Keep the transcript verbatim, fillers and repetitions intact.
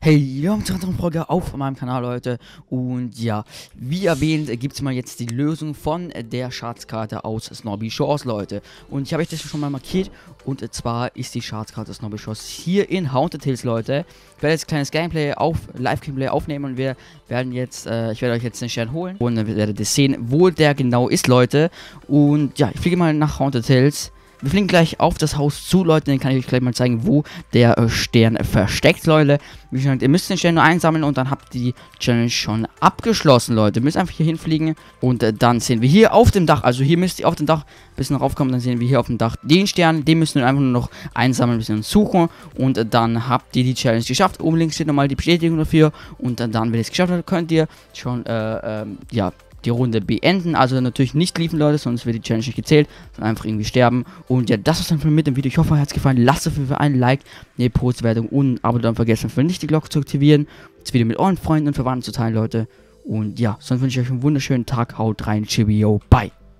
Hey, wir haben zur anderen Folge auf meinem Kanal heute und ja, wie erwähnt, gibt es mal jetzt die Lösung von der Schatzkarte aus Snobby Shores, Leute. Und ich habe euch das schon mal markiert und zwar ist die Schatzkarte Snobby Shores hier in Haunted Hills, Leute. Ich werde jetzt ein kleines Gameplay auf, Live-Gameplay aufnehmen und wir werden jetzt, äh, ich werde euch jetzt den Stern holen und dann werdet ihr sehen, wo der genau ist, Leute. Und ja, ich fliege mal nach Haunted Hills. Wir fliegen gleich auf das Haus zu, Leute, dann kann ich euch gleich mal zeigen, wo der äh, Stern versteckt, Leute. Wie gesagt, ihr müsst den Stern nur einsammeln und dann habt ihr die Challenge schon abgeschlossen, Leute. Ihr müsst einfach hier hinfliegen und äh, dann sehen wir hier auf dem Dach, also hier müsst ihr auf dem Dach ein bisschen raufkommen, dann sehen wir hier auf dem Dach den Stern, den müssen wir einfach nur noch einsammeln, ein bisschen suchen und äh, dann habt ihr die Challenge geschafft. Oben links steht nochmal die Bestätigung dafür und äh, dann, wenn ihr es geschafft habt, könnt ihr schon, äh, äh, ja... die Runde beenden, also natürlich nicht liefen, Leute, sonst wird die Challenge nicht gezählt, sondern einfach irgendwie sterben. Und ja, das war's dann von mir mit dem Video. Ich hoffe, euch hat's gefallen. Lasst auf jeden Fall einen Like, eine Postwertung und ein Abo, dann vergesst einfach nicht die Glocke zu aktivieren. Das Video mit euren Freunden und Verwandten zu teilen, Leute. Und ja, sonst wünsche ich euch einen wunderschönen Tag. Haut rein, Chibio, bye.